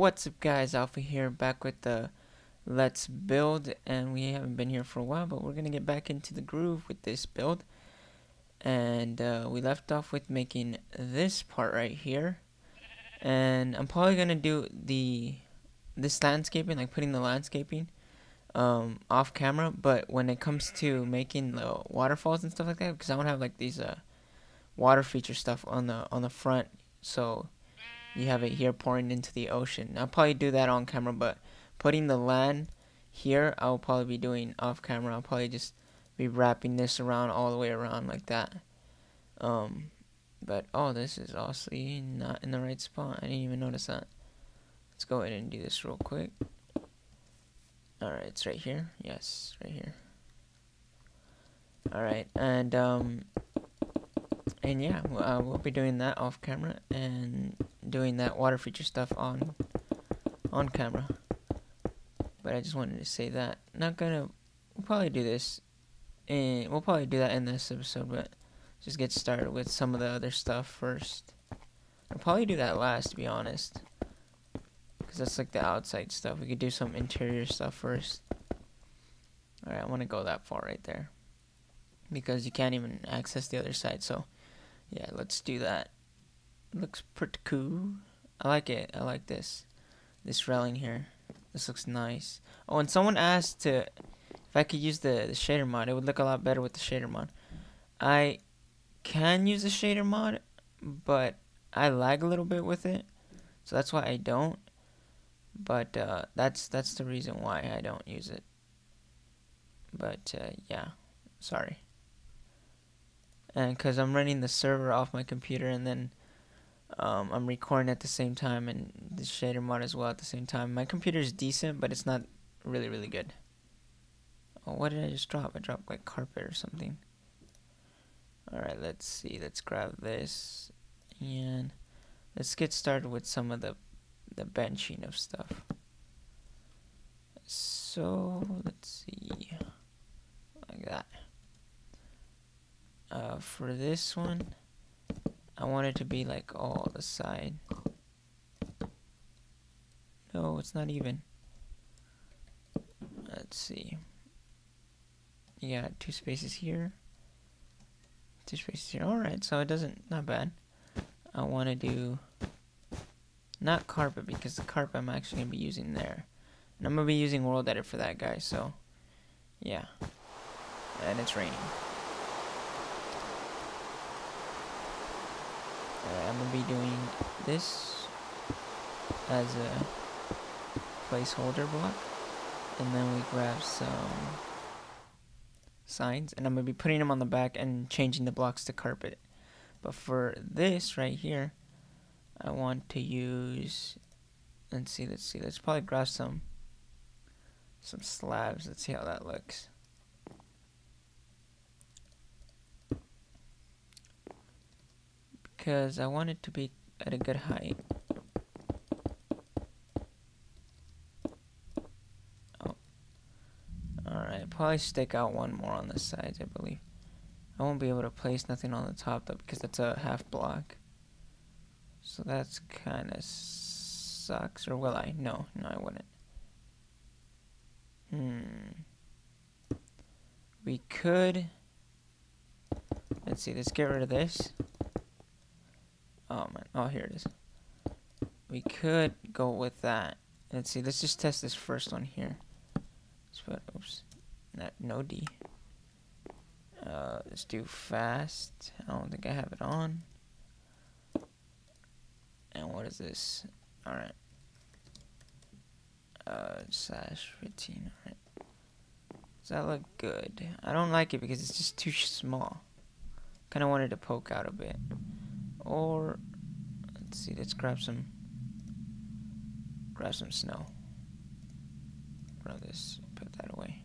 What's up guys, Alpha here, back with the Let's Build, and we haven't been here for a while, but we're gonna get back into the groove with this build. And we left off with making this part right here, and I'm probably gonna do this landscaping, like putting the landscaping off camera, but when it comes to making the waterfalls and stuff like that, because I want to have like these water feature stuff on the front, so you have it here pouring into the ocean. I'll probably do that on camera, but putting the land here, I'll probably be doing off camera. I'll probably just be wrapping this around all the way around like that. But oh, this is obviously not in the right spot. I didn't even notice that. Let's go ahead and do this real quick. Alright, it's right here. Yes, right here. Alright, and yeah, we'll be doing that off camera and doing that water feature stuff on camera. But I just wanted to say that. We'll probably do this, and we'll probably do that in this episode. But just get started with some of the other stuff first. I'll probably do that last, to be honest, because that's like the outside stuff. We could do some interior stuff first. All right, I want to go that far right there, because you can't even access the other side. So yeah, let's do that. It looks pretty cool. I like it. I like this railing here. This looks nice. Oh, and someone asked if I could use the shader mod. It would look a lot better with the shader mod. I can use the shader mod, but I lag a little bit with it, so that's why I don't. But that's the reason why I don't use it. But yeah, sorry. And because I'm running the server off my computer, and then I'm recording at the same time, and the shader mod as well at the same time. My computer is decent, but it's not really good. Oh, what did I just drop? I dropped like carpet or something. Alright, let's see. Let's grab this, and let's get started with some of the benching of stuff. So let's see, like that. For this one, I want it to be like all the side. No, it's not even. Let's see. You got two spaces here, two spaces here. Alright, so it doesn't, not bad. I want to do not carpet, because the carpet I'm actually going to be using there, and I'm going to be using World Edit for that guy, so yeah. And it's raining. I'm going to be doing this as a placeholder block, and then we grab some signs, and I'm going to be putting them on the back and changing the blocks to carpet. But for this right here, I want to use, let's see, let's probably grab some slabs. Let's see how that looks. Because I want it to be at a good height. Oh. Alright, probably stick out one more on the sides, I believe. I won't be able to place nothing on the top though, because that's a half block. So that's kind of sucks. Or will I? No, I wouldn't. We could. Let's see, let's get rid of this. Oh man, oh here it is. We could go with that. Let's see, let's just test this first one here. Let's put, oops, no D. Let's do fast. I don't think I have it on. And what is this? Alright. /15, alright. Does that look good? I don't like it because it's just too small. Kinda wanted to poke out a bit. Or let's see, let's grab some snow. Grab this, put that away.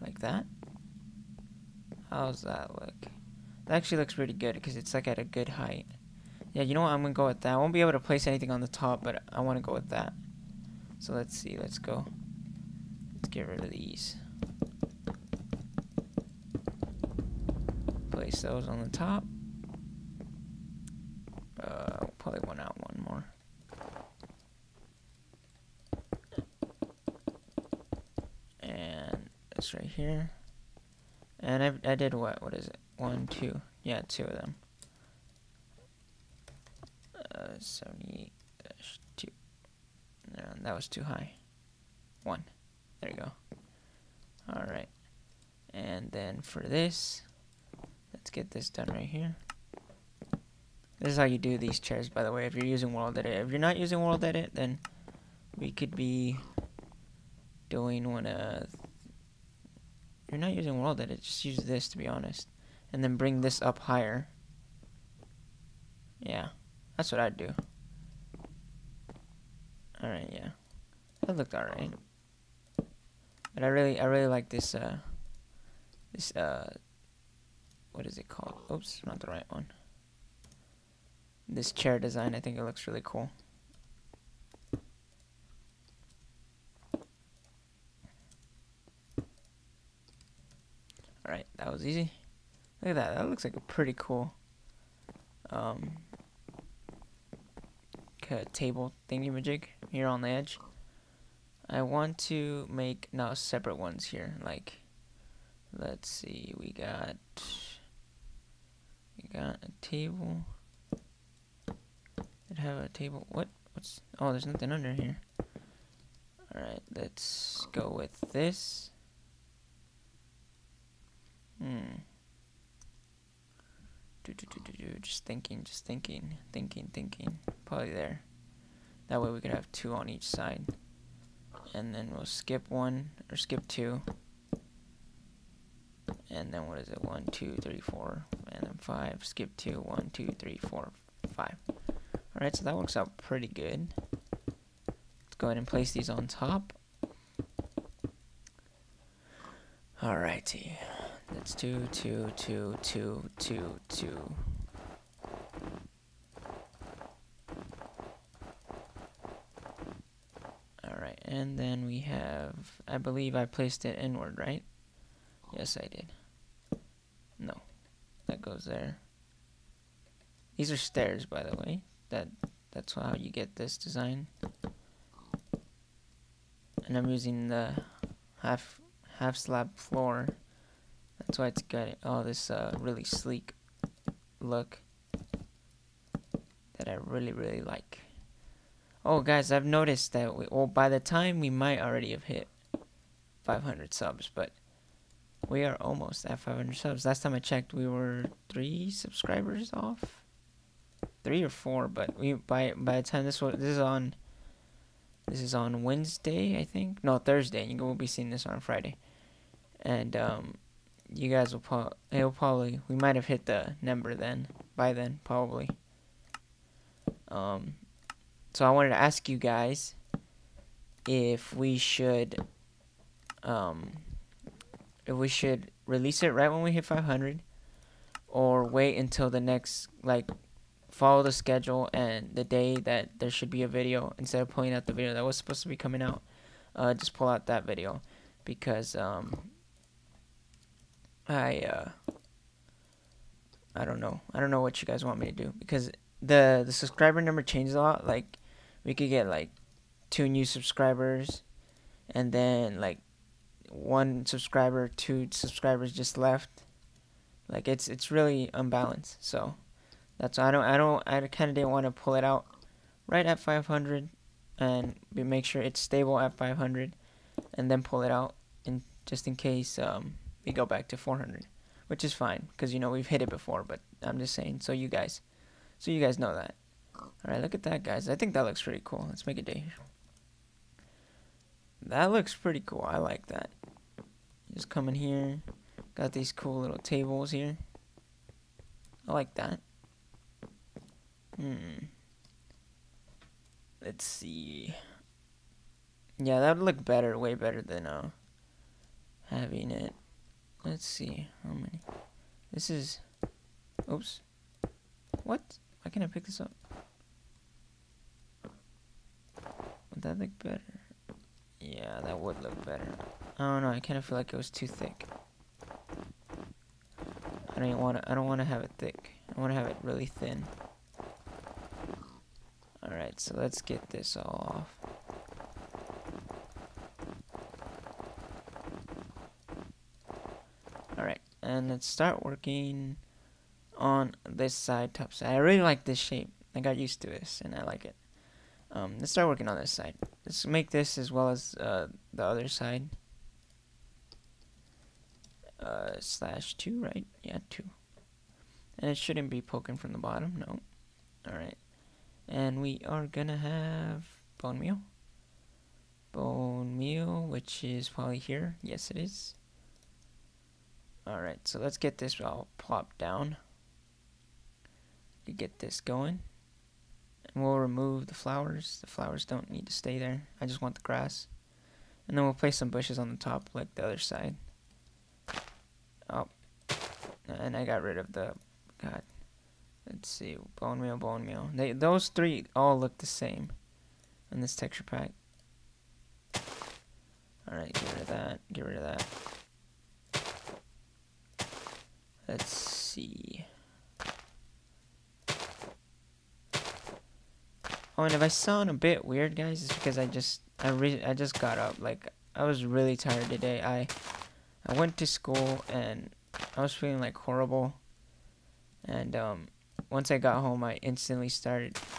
Like that. How's that look? That actually looks pretty good because it's like at a good height. Yeah, you know what? I'm gonna go with that. I won't be able to place anything on the top, but I want to go with that. So let's see. Let's go. Let's get rid of these. Place those on the top. Probably want out one more. this right here. And I did what is it? 1, 2. Yeah, 2 of them. 78-2. No, that was too high. 1. There you go. Alright. And then for this, let's get this done right here. This is how you do these chairs, by the way, if you're using World Edit. If you're not using World Edit, then we could be doing one of... If you're not using World Edit, just use this, to be honest. And then bring this up higher. Yeah, that's what I'd do. Alright, yeah. That looked alright. But I really like this, what is it called? Oops, not the right one. This chair design, I think it looks really cool. Alright, that was easy. Look at that, that looks like a pretty cool, table thingamajig here on the edge. I want to make now separate ones here, like, let's see, we got a table. Did have a table? What's, oh, there's nothing under here. Alright, let's go with this. Just thinking. Probably there. That way we could have 2 on each side. And then we'll skip 1, or skip 2. And then what is it? 1, 2, 3, 4. And then 5. Skip 2. 1, 2, 3, 4, 5. Alright, so that works out pretty good. Let's go ahead and place these on top. Alrighty. That's 2, 2, 2, 2, 2, 2. Alright, and then we have, I believe I placed it inward, right? Yes, I did. No, that goes there. These are stairs, by the way. That's how you get this design. And I'm using the half slab floor. That's why it's got all this really sleek look that I really like. Oh guys, I've noticed that by the time we might already have hit 500 subs, but we are almost at 500 subs. Last time I checked, we were 3 subscribers off, 3 or 4. But we by the time this is on Wednesday, I think. No, Thursday. You will be seeing this on Friday, and you guys will probably, we might have hit the number then, by then, probably. So I wanted to ask you guys if we should, release it right when we hit 500, or wait until the next, like, follow the schedule and the day that there should be a video, instead of pulling out the video that was supposed to be coming out, just pull out that video, because, I don't know. I don't know what you guys want me to do, because the subscriber number changes a lot. Like, we could get like 2 new subscribers, and then like 1 subscriber, 2 subscribers just left. Like, it's really unbalanced. So that's why I kind of didn't want to pull it out right at 500 and make sure it's stable at 500, and then pull it out, and just in case we go back to 400, which is fine, because, you know, we've hit it before, but I'm just saying, so you guys know that. Alright, look at that, guys. I think that looks pretty cool. Let's make a day. That looks pretty cool. I like that. Just come in here. Got these cool little tables here. I like that. Let's see. Yeah, that would look better, way better than having it. Let's see how many. This is. Oops. What? Why can't I pick this up? Would that look better? Yeah, that would look better. I don't know. I kind of feel like it was too thick. I don't want to have it thick. I want to have it really thin. All right. So let's get this all off. and let's start working on this side top side. I really like this shape. I got used to this and I like it. Let's start working on this side. Let's make this as well as the other side. /2, right? Yeah, 2. And it shouldn't be poking from the bottom, no. Alright. And we are gonna have bone meal. Bone meal, which is probably here. Yes, it is. Alright, so let's get this all plopped down. You get this going. And we'll remove the flowers. The flowers don't need to stay there. I just want the grass. And then we'll place some bushes on the top like the other side. Oh, and I got rid of the, God, let's see, bone meal, those three all look the same in this texture pack. Alright, get rid of that, get rid of that. Let's see. Oh, and if I sound a bit weird, guys, it's because I just got up, like, I was really tired today. I went to school and I was feeling like horrible, and once I got home I instantly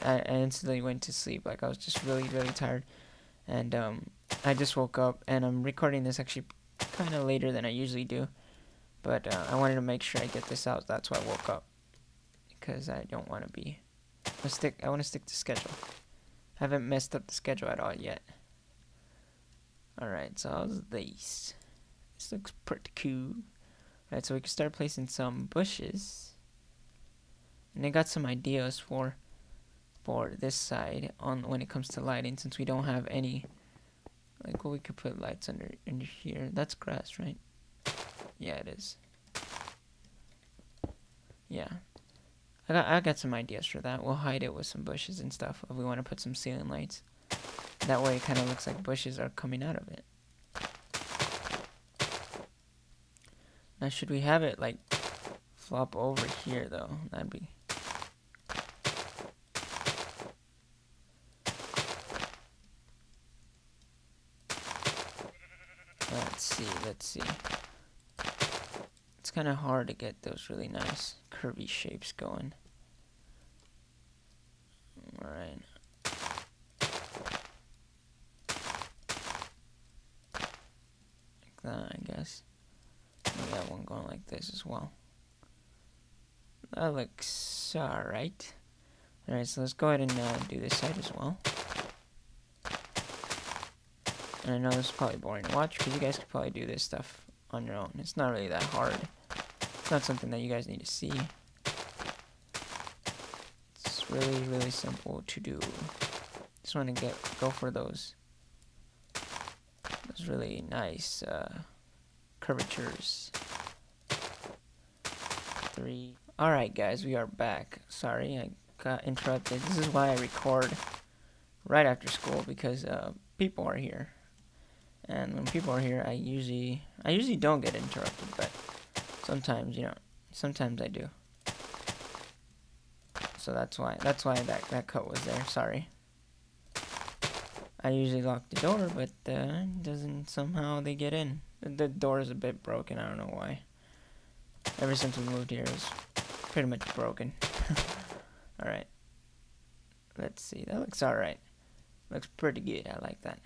instantly went to sleep. Like, I was just really tired, and I just woke up, and I'm recording this actually kind of later than I usually do, but I wanted to make sure I get this out. That's why I woke up, because I don't want to be, I want to stick to schedule. I haven't messed up the schedule at all yet. Alright, so how's this? This looks pretty cool. Alright, so we can start placing some bushes. And I got some ideas for this side on when it comes to lighting, since we don't have any. Like, well, we could put lights under here. That's grass, right? Yeah, it is. Yeah, I got some ideas for that. We'll hide it with some bushes and stuff if we want to put some ceiling lights. That way, it kind of looks like bushes are coming out of it. Now, should we have it, like, flop over here, though? That'd be... Let's see. It's kind of hard to get those really nice curvy shapes going. Alright. Like that, I guess. We got one going like this as well. That looks alright. Alright, so let's go ahead and do this side as well. And I know this is probably boring to watch, because you guys could probably do this stuff on your own. It's not really that hard. It's not something that you guys need to see. It's really simple to do. Just want to go for those really nice curvatures. 3. Alright, guys, we are back. Sorry, I got interrupted. This is why I record right after school, because people are here, and when people are here, I usually don't get interrupted, but sometimes, you know, sometimes I do. So that's why that cut was there. Sorry. I usually lock the door, but doesn't somehow they get in. The door is a bit broken. I don't know why. Ever since we moved here, it's pretty much broken. All right. Let's see. That looks all right. Looks pretty good. I like that.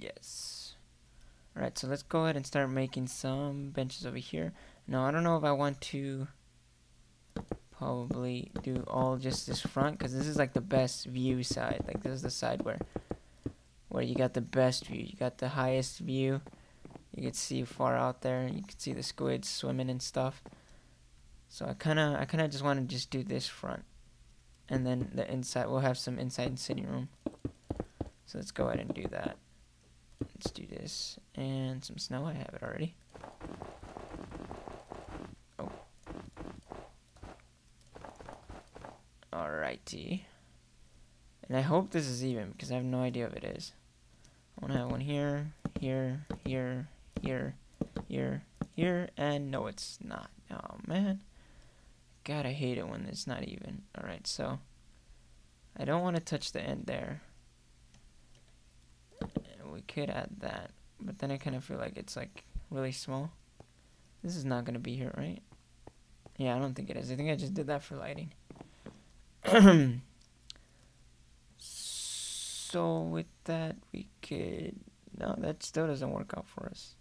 Yes. Alright, so let's go ahead and start making some benches over here. Now, I don't know if I want to probably do all just this front, because this is like the best view side. Like, this is the side where you got the best view. You got the highest view. You can see far out there. You can see the squids swimming and stuff. So I kind of just want to just do this front. And then the inside, we'll have some inside sitting room. So let's go ahead and do that. Let's do this. And some snow, I have it already. Oh. Alrighty. And I hope this is even, because I have no idea if it is. I want to have one here, here, here, here, here, here, and no, it's not. Oh, man. God, I hate it when it's not even. Alright, so I don't want to touch the end there. We could add that, but then I kind of feel like it's like really small. This is not going to be here, right? Yeah, I don't think it is. I think I just did that for lighting. So with that, we could... No, that still doesn't work out for us.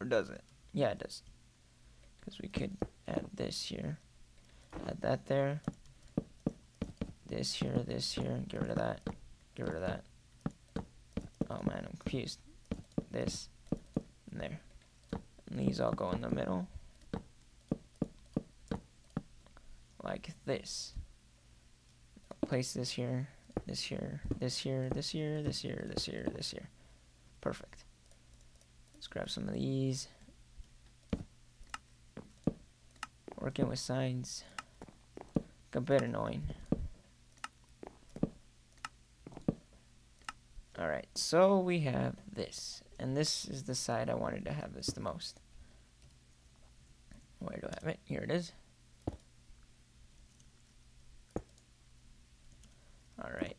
Or does it? Yeah, it does. Because we could add this here. Add that there. This here, get rid of that, get rid of that. Oh man, I'm confused. This, and there. And these all go in the middle. Like this. I'll place this here, this here, this here, this here, this here, this here, this here. Perfect. Let's grab some of these. Working with signs. Got a bit annoying. Alright, so we have this. And this is the side I wanted to have this the most. Where do I have it? Here it is. Alright,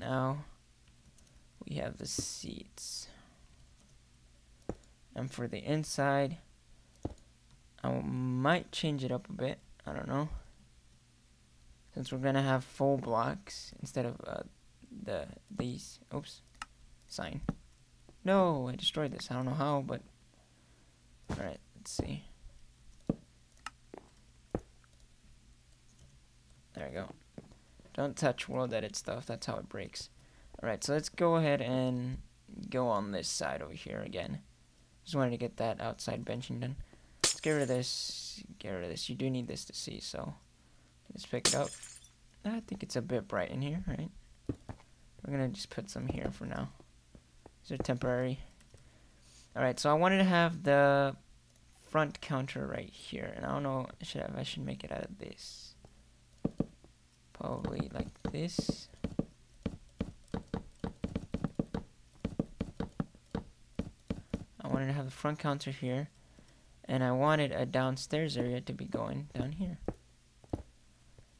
now we have the seats. And for the inside, I might change it up a bit. I don't know. Since we're going to have full blocks instead of these. Oops. Sign. No, I destroyed this. I don't know how, but... Alright, let's see. There we go. Don't touch world edit stuff. That's how it breaks. Alright, so let's go ahead and go on this side over here again. Just wanted to get that outside benching done. Let's get rid of this. Get rid of this. You do need this to see, so... Let's pick it up. I think it's a bit bright in here, right? We're going to just put some here for now. These are temporary. Alright, so I wanted to have the front counter right here. And I don't know, I should make it out of this. Probably like this. I wanted to have the front counter here. And I wanted a downstairs area to be going down here.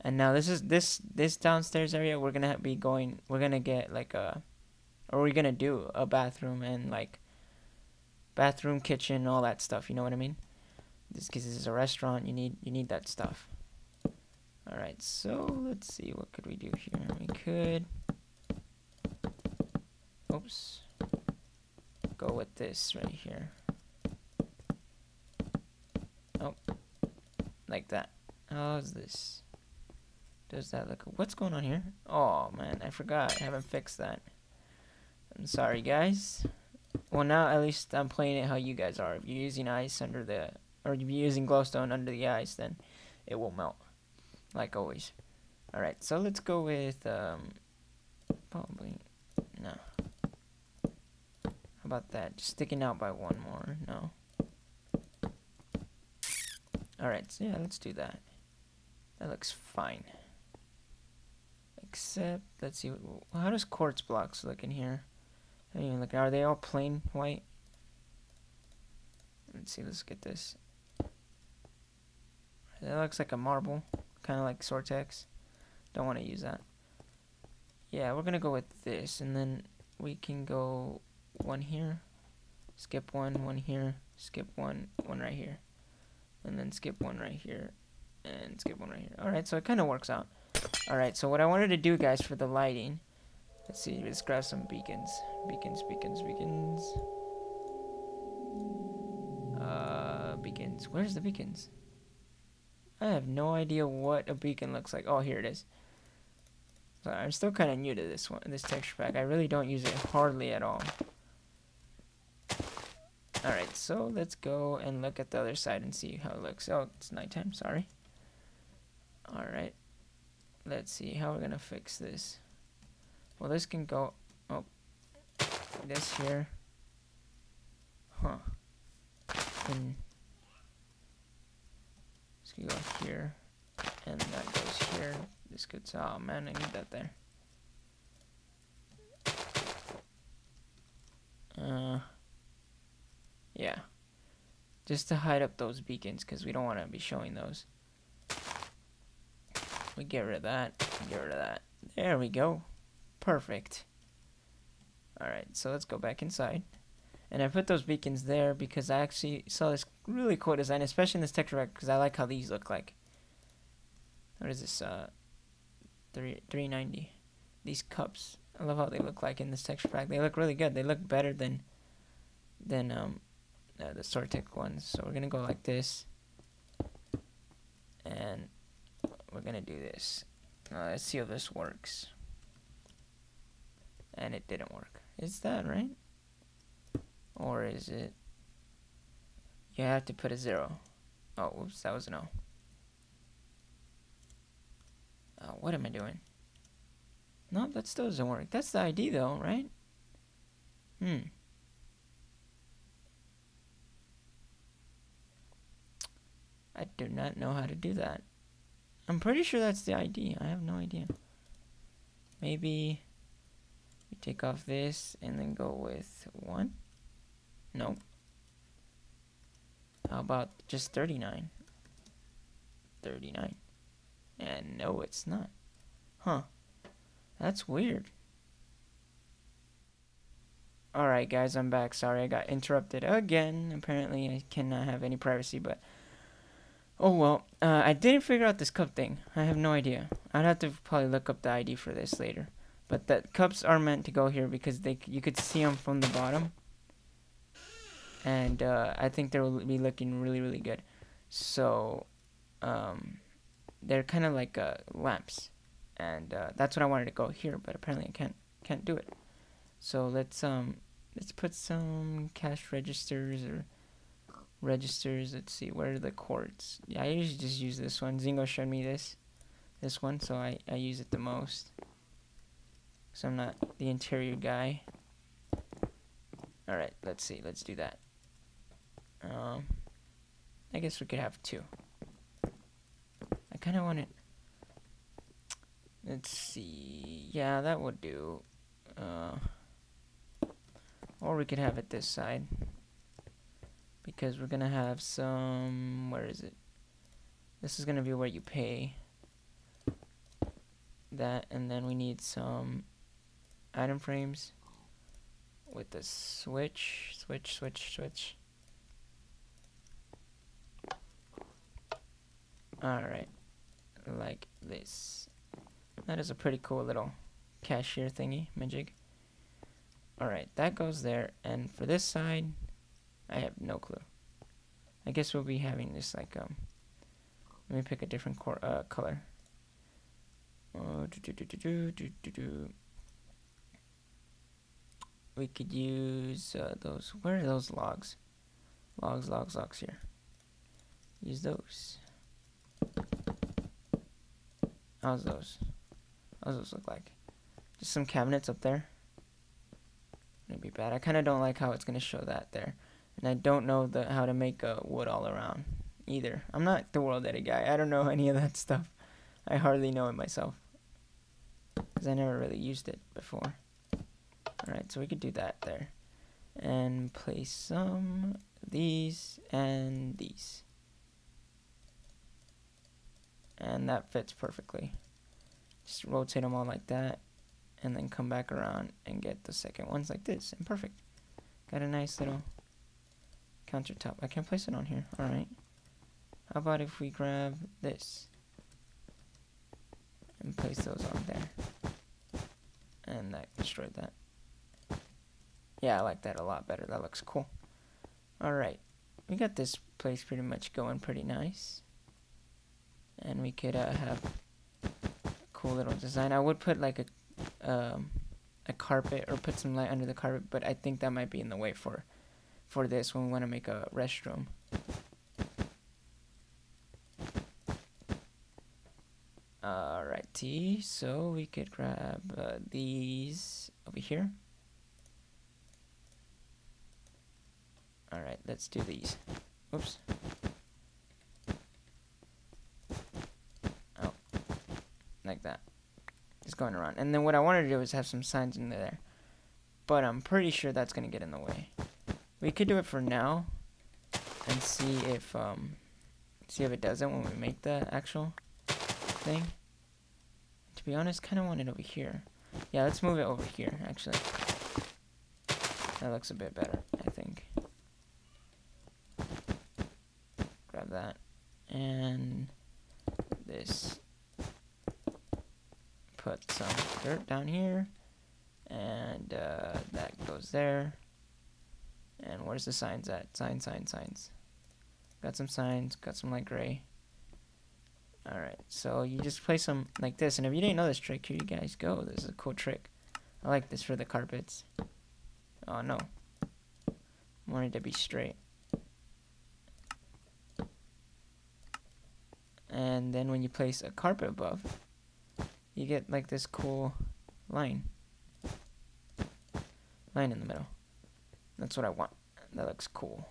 And now this is this downstairs area we're gonna be going. We're gonna get like a, or we're gonna do a bathroom and like bathroom, kitchen, all that stuff. You know what I mean? This because this is a restaurant. You need that stuff. All right. So let's see. What could we do here? We could. Oops. Go with this right here. Oh, like that. How's this? Does that look... What's going on here? Oh, man, I forgot. I haven't fixed that. I'm sorry, guys. Well, now at least I'm playing it how you guys are. If you're using ice under the... Or if you're using glowstone under the ice, then it will melt. Like always. Alright, so let's go with... probably... No. How about that? Just sticking out by one more. No. Alright, so yeah, let's do that. That looks fine. Except, let's see, how does quartz blocks look in here? I mean, look, are they all plain white? Let's see, let's get this. That looks like a marble, kind of like Sortex. Don't want to use that. Yeah, we're going to go with this, and then we can go one here, skip one here, skip one right here, and then skip one right here, and skip one right here. Alright, so it kind of works out. Alright, so what I wanted to do, guys, for the lighting... Let's see, let's grab some beacons. Beacons. Where's the beacons? I have no idea what a beacon looks like. Oh, here it is. Sorry, I'm still kind of new to this one, this texture pack. I really don't use it hardly at all. Alright, so let's go and look at the other side and see how it looks. Oh, it's nighttime, sorry. Alright. Let's see how we're gonna fix this. Well, this can go. Oh, this here. Huh. This can go here, and that goes here. This goes. Oh man, I need that there. Yeah. Just to hide up those beacons, cause we don't want to be showing those. We get rid of that, get rid of that. There we go. Perfect. Alright, so let's go back inside. And I put those beacons there because I actually saw this really cool design, especially in this tech direct, because I like how these look like. What is this? 390. These cups. I love how they look like in this texture pack. They look really good. They look better than the Sortic ones. So we're gonna go like this, and we're gonna do this. Let's see if this works. And it didn't work. Is that right? Or is it? You have to put a 0. Oh, whoops, that was an O. What am I doing? No, that still doesn't work. That's the ID though, right? I do not know how to do that. I'm pretty sure that's the ID. I have no idea. Maybe we take off this and then go with 1. Nope. How about just 39? 39. And no, it's not. Huh. That's weird. Alright guys, I'm back. Sorry I got interrupted again. Apparently I cannot have any privacy, but... oh well, I didn't figure out this cup thing. I have no idea. I'd have to probably look up the ID for this later. But the cups are meant to go here because you could see them from the bottom. And I think they'll be looking really, really good. So, they're kind of like lamps. And that's what I wanted to go here, but apparently I can't do it. So let's put some cash registers or registers. Let's see, where are the cords? Yeah, I usually just use this one. Zingo showed me this one, so I use it the most. So I'm not the interior guy. All right, let's see. Let's do that. I guess we could have 2. I kind of want it. Let's see. Yeah, that would do. Or we could have it this side, because we're gonna have some. Where is it? This is gonna be where you pay. That, and then we need some item frames with the switch. All right, like this. That is a pretty cool little cashier thingy, majig. Alright, that goes there. And for this side, I have no clue. I guess we'll be having this like, let me pick a different color. We could use those. Where are those logs? Logs here. Use those. How's those? What does those look like? Just some cabinets up there. It'd be bad. I kind of don't like how it's going to show that there. And I don't know how to make wood all around either. I'm not the world edit guy. I don't know any of that stuff. I hardly know it myself, because I never really used it before. Alright, so we could do that there. And place some these and these. And that fits perfectly. Just rotate them all like that, and then come back around and get the second ones like this, and perfect. Got a nice little countertop. I can't place it on here. All right. How about if we grab this and place those on there? And that destroyed that. Yeah, I like that a lot better. That looks cool. All right. We got this place pretty much going pretty nice. And we could have... little design. I would put like a carpet, or put some light under the carpet, but I think that might be in the way for this when we want to make a restroom. Alrighty, so we could grab these over here. Alright, let's do these. Oops. Like that, just going around. And then what I wanted to do is have some signs in there, but I'm pretty sure that's gonna get in the way. We could do it for now and see if it doesn't when we make the actual thing. To be honest, kind of want it over here. Yeah, let's move it over here. Actually, that looks a bit better, I think. grab that, and this. Put some dirt down here, and that goes there. And where's the signs at? Signs. Got some signs, got some light gray. Alright, so you just place them like this, and if you didn't know this trick, here you guys go. This is a cool trick. I like this for the carpets. Oh no. I wanted to be straight. And then when you place a carpet above, you get like this cool line. Line in the middle. That's what I want. That looks cool.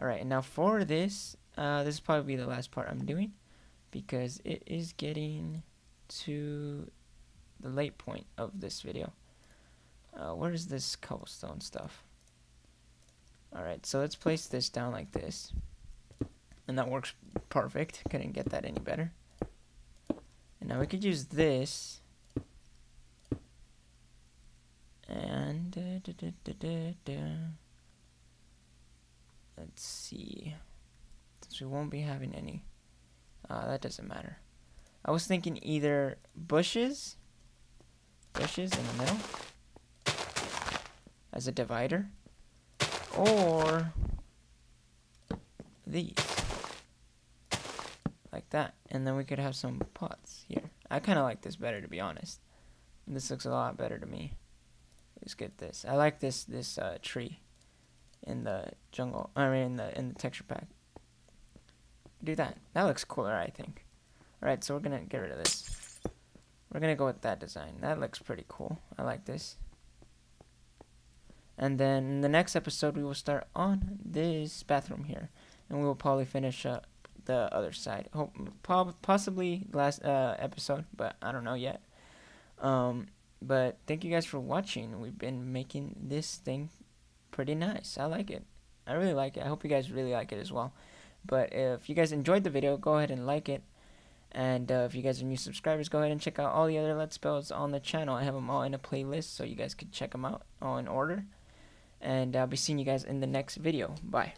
Alright, and now for this, this will probably be the last part I'm doing, because it is getting to the late point of this video. Where is this cobblestone stuff? Alright, so let's place this down like this. And that works perfect. Couldn't get that any better. And now we could use this. And let's see. Since we won't be having any. That doesn't matter. I was thinking either bushes in the middle as a divider, or these like that, and then we could have some pots here. I kind of like this better, to be honest. This looks a lot better to me. Let's get this. I like this tree in the jungle. I mean, in the texture pack. Do that. That looks cooler, I think. All right, so we're gonna get rid of this. We're gonna go with that design. That looks pretty cool. I like this. And then in the next episode, we will start on this bathroom here, and we will probably finish up the other side. Possibly last episode, but I don't know yet. But thank you guys for watching. We've been making this thing pretty nice. I like it. I really like it. I hope you guys really like it as well. But if you guys enjoyed the video, go ahead and like it. And if you guys are new subscribers, go ahead and check out all the other Let's Builds on the channel. I have them all in a playlist, so you guys could check them out all in order. And I'll be seeing you guys in the next video. Bye.